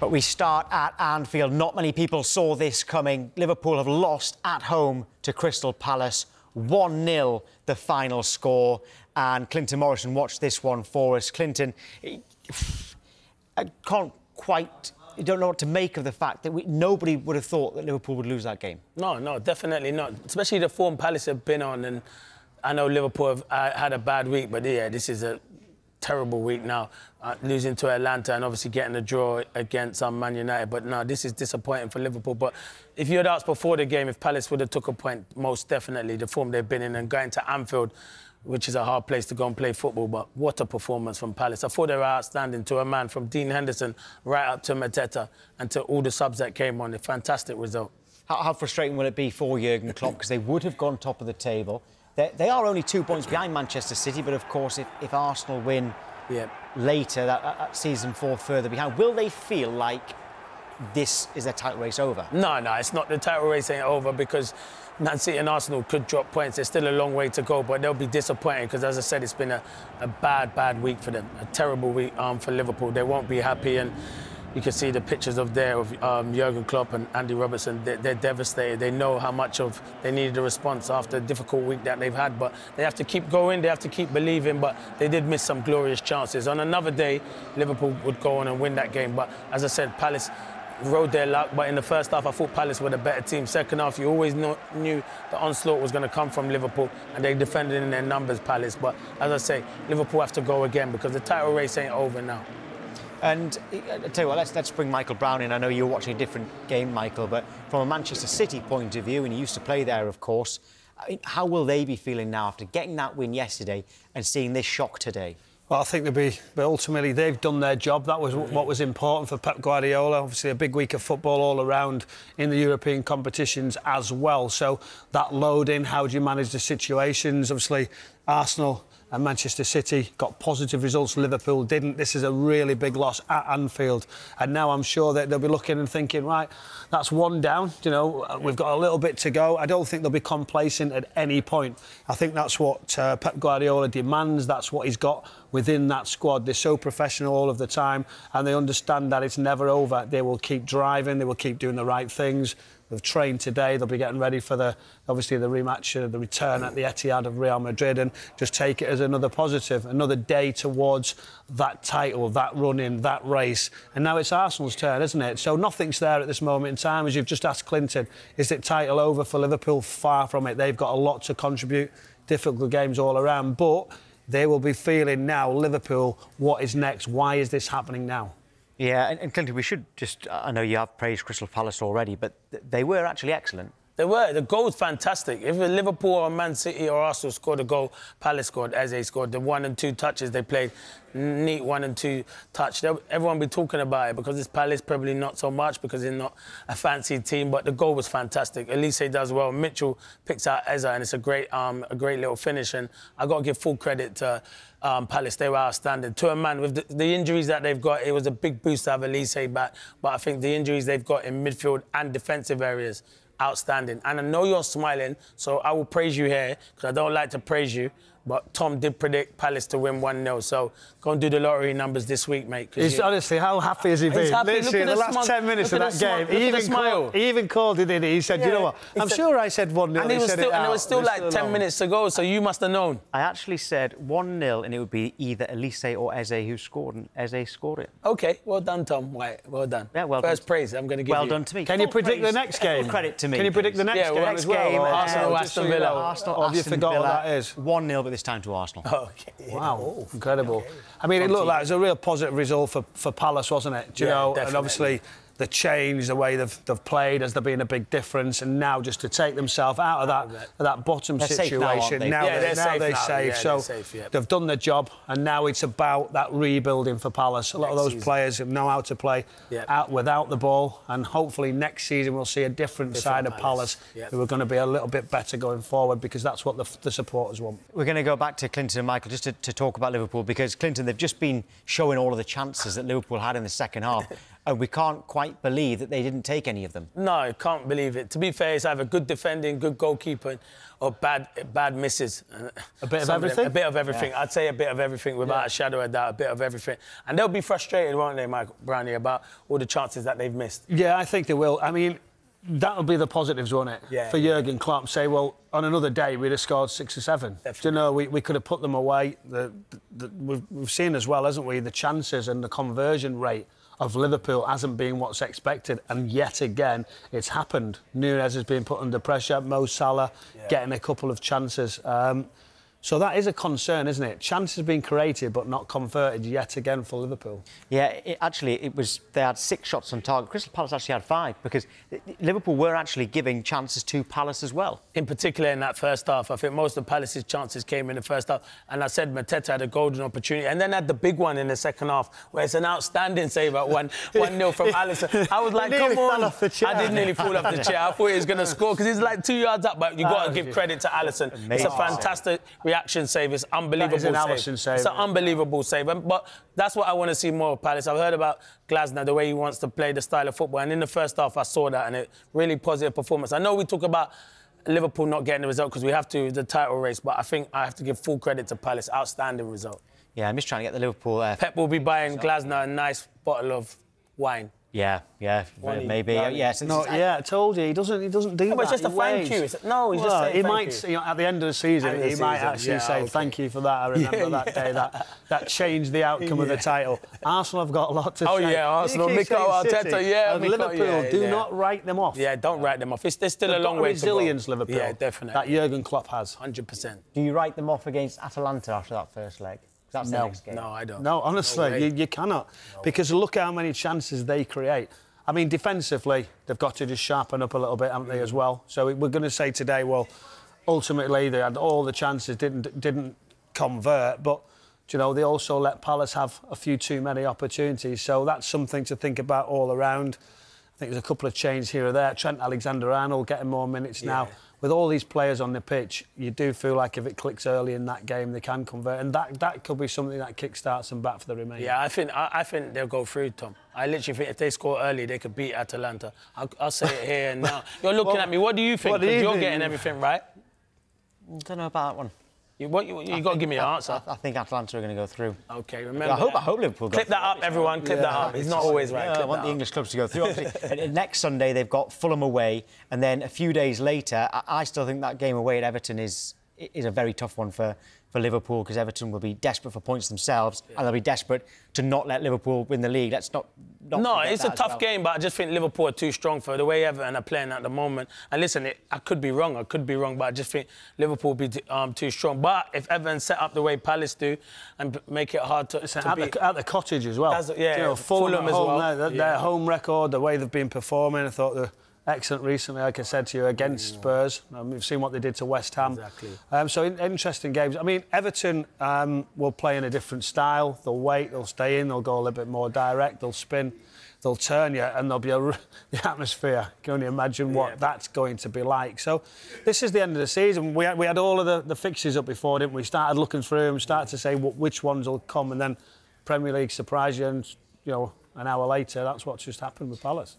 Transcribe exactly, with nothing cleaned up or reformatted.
But we start at Anfield. Not many people saw this coming. Liverpool have lost at home to Crystal Palace. one nil, the final score. And Clinton Morrison watched this one for us. Clinton, I can't quite... You don't know what to make of the fact that we, nobody would have thought that Liverpool would lose that game. No, no, definitely not. Especially the form Palace have been on. And I know Liverpool have uh, had a bad week, but, yeah, this is a terrible week now. Uh, losing to Atlanta and obviously getting a draw against um, Man United. But, no, this is disappointing for Liverpool. But if you had asked before the game if Palace would have took a point, most definitely, the form they've been in and going to Anfield, which is a hard place to go and play football, but what a performance from Palace. I thought they were outstanding, to a man, from Dean Henderson right up to Mateta and to all the subs that came on. A fantastic result. How, how frustrating will it be for Jurgen Klopp? Because they would have gone top of the table. They, they are only two points behind Manchester City, but, of course, if, if Arsenal win yeah. later, that, that season four further behind, will they feel like this is their title race over? No, no, it's not. The title race ain't over because Man City and Arsenal could drop points. There's still a long way to go, but they'll be disappointed because, as I said, it's been a, a bad, bad week for them. A terrible week um, for Liverpool. They won't be happy, and you can see the pictures of there of um, Jurgen Klopp and Andy Robertson. They're, they're devastated. They know how much of they needed a response after a difficult week that they've had, but they have to keep going. They have to keep believing, but they did miss some glorious chances. On another day, Liverpool would go on and win that game, but, as I said, Palace rode their luck, but in the first half, I thought Palace were the better team. Second half, you always know, knew the onslaught was going to come from Liverpool, and they defended in their numbers, Palace. But, as I say, Liverpool have to go again because the title race ain't over now. And I tell you what, let's, let's bring Michael Brown in. I know you're watching a different game, Michael, but from a Manchester City point of view, and you used to play there, of course, I mean, how will they be feeling now after getting that win yesterday and seeing this shock today? Well, I think they'll be, but ultimately they've done their job. That was what was important for Pep Guardiola. Obviously, a big week of football all around in the European competitions as well. So that load in, how do you manage the situations? Obviously, Arsenal and Manchester City got positive results. Liverpool didn't. This is a really big loss at Anfield. And now I'm sure that they'll be looking and thinking, right, that's one down. You know, we've got a little bit to go. I don't think they'll be complacent at any point. I think that's what uh, Pep Guardiola demands. That's what he's got within that squad. They're so professional all of the time, and they understand that it's never over. They will keep driving. They will keep doing the right things. They've trained today. They'll be getting ready for, the obviously, the rematch, uh, the return at the Etihad of Real Madrid, and just take it as another positive, another day towards that title, that run-in, that race. And now it's Arsenal's turn, isn't it? So nothing's there at this moment in time. As you've just asked Clinton, is it title over for Liverpool? Far from it. They've got a lot to contribute, difficult games all around, but they will be feeling now, Liverpool, what is next? Why is this happening now? Yeah, and, and Clinton, we should just... I know you have praised Crystal Palace already, but th they were actually excellent. They were. The goal's fantastic. If Liverpool or Man City or Arsenal scored a goal, Palace scored, Eze scored. The one and two touches they played, neat one and two touch. They'll, everyone will be talking about it because it's Palace, probably not so much because they're not a fancy team, but the goal was fantastic. Elise does well. Mitchell picks out Eze, and it's a great, um, a great little finish. And I've got to give full credit to um, Palace. They were outstanding. To a man, with the, the injuries that they've got, it was a big boost to have Elise back, but I think the injuries they've got in midfield and defensive areas, outstanding. And I know you're smiling, so I will praise you here, because I don't like to praise you, but Tom did predict Palace to win one nil, so go and do the lottery numbers this week, mate. He's, you... Honestly, how happy has he been? He's happy. Literally, in the last ten minutes of that game, he even, called, he even called it in. He said, yeah, you know what, I'm said, sure I said one nil, and, he he said still, it and it was still like still ten minutes to go, so you must have known. I actually said one nil, and it would be either Elise or Eze who scored, and Eze scored it. OK, well done, Tom White. Well done. Yeah, well First done. praise I'm going to give well you. Well done to me. Can Full you predict praise. the next game? Credit to me. Can you predict the next game as well? Arsenal, Aston Villa. Have you forgotten what that is? one nil, this time to Arsenal. Okay. Wow, oh, incredible. Okay. I mean, it looked like it was a real positive result for, for Palace, wasn't it? Do you yeah, know? Definitely. And obviously the change, the way they've, they've played, has there been a big difference? And now just to take themselves out of that, that bottom they're situation, now they're safe. So they've done their job, and now it's about that rebuilding for Palace. A lot next of those season. players know how to play yep. out without the ball, and hopefully next season we'll see a different, different side of Palace, Palace yep. who are going to be a little bit better going forward, because that's what the, the supporters want. We're going to go back to Clinton and Michael just to, to talk about Liverpool, because, Clinton, they've just been showing all of the chances that Liverpool had in the second half. and we can't quite believe that they didn't take any of them. No, can't believe it. To be fair, it's either good defending, good goalkeeping, or bad bad misses. A bit of everything? A bit of everything. Yeah. I'd say a bit of everything without yeah. a shadow of a doubt, a bit of everything. And they'll be frustrated, won't they, Michael Brown, about all the chances that they've missed? Yeah, I think they will. I mean, that'll be the positives, won't it? Yeah, for Jurgen Klopp, say, well, on another day, we'd have scored six or seven. Definitely. Do you know, we, we could have put them away. The, the, we've, we've seen as well, hasn't we, the chances and the conversion rate of Liverpool hasn't been what's expected, and yet again, it's happened. Núñez has been put under pressure, Mo Salah yeah. getting a couple of chances. Um, so that is a concern, isn't it? Chances have been created, but not converted yet again for Liverpool. Yeah, it, actually, it was they had six shots on target. Crystal Palace actually had five, because Liverpool were actually giving chances to Palace as well. In particular, in that first half, I think most of Palace's chances came in the first half. And I said Mateta had a golden opportunity, and then had the big one in the second half, where it's an outstanding save at one, one nil from Alisson. I was like, come on. Off the chair. I did nearly fall off the chair. I thought he was going to score, because he's like two yards up, but you've got to give credit to Alisson. Amazing. It's a fantastic... reaction save, it's unbelievable is an save. save. It's an unbelievable save. But that's what I want to see more of Palace. I've heard about Glasner, the way he wants to play, the style of football. And in the first half, I saw that, and it really positive performance. I know we talk about Liverpool not getting the result because we have to, the title race, but I think I have to give full credit to Palace. Outstanding result. Yeah, I'm just trying to get the Liverpool... Uh, Pep will be buying Glasner a nice bottle of wine. Yeah, yeah, well, maybe. Well, yeah, since not, yeah, I told you, he doesn't, he doesn't do no, that. But it's just he a waves. Thank you. It's, no, he's well, just saying he thank might, you. You know, at the end of the season, the he season, might actually yeah, say, okay. thank you for that, I remember yeah, that yeah. day. That that changed the outcome yeah. of the title. Arsenal have got a lot to say. Oh, yeah, Arsenal, Mikel Arteta, yeah. And Mikel, Liverpool, yeah, do yeah. not write them off. Yeah, don't write them off. It's, there's still They've a long way to resilience, go. Liverpool. Yeah, definitely. That Jurgen Klopp has. one hundred percent. Do you write them off against Atalanta after that first leg? That's no, the next game. No, I don't. No, honestly, no you, you cannot. No. Because look how many chances they create. I mean, defensively, they've got to just sharpen up a little bit, haven't they, as well? So we're going to say today, well, ultimately, they had all the chances, didn't, didn't convert, but, you know, they also let Palace have a few too many opportunities. So that's something to think about all around. I think there's a couple of changes here or there. Trent Alexander-Arnold getting more minutes yeah. now. With all these players on the pitch, you do feel like if it clicks early in that game, they can convert, and that, that could be something that kickstarts them back for the remainder. Yeah, I think I, I think they'll go through, Tom. I literally think if they score early, they could beat Atalanta. I'll, I'll say it here and now. You're looking well, at me. What do you think? Because you're think? getting everything right. I don't know about that one. You, what, you, you got to give me an answer. I, I think Atlanta are going to go through. OK, remember I hope, I hope Liverpool go Clip through. that up, everyone. Clip yeah, that up. He's not always right. Yeah, I want the up. English clubs to go through. Next Sunday, they've got Fulham away. And then a few days later, I, I still think that game away at Everton is, is a very tough one for, for Liverpool, because Everton will be desperate for points themselves yeah. and they'll be desperate to not let Liverpool win the league. Let's not... not no, it's a tough well. game, but I just think Liverpool are too strong for the way Everton are playing at the moment. And listen, it, I could be wrong, I could be wrong, but I just think Liverpool will be um, too strong. But if Everton set up the way Palace do and make it hard to... to at, beat, the, at the cottage as well. As, yeah, you know, Fulham as well. Now, their, yeah. their home record, the way they've been performing, I thought... the. Excellent recently, like I said to you, against mm. Spurs. Um, we've seen what they did to West Ham. Exactly. Um, so in, interesting games. I mean, Everton um, will play in a different style. They'll wait, they'll stay in, they'll go a little bit more direct, they'll spin, they'll turn you, and there'll be a, the atmosphere. You can only imagine what yeah. that's going to be like. So this is the end of the season. We had, we had all of the, the fixtures up before, didn't we? Started looking through them, started to say what, which ones will come, and then Premier League surprise you, and, you know, an hour later, that's what's just happened with Palace.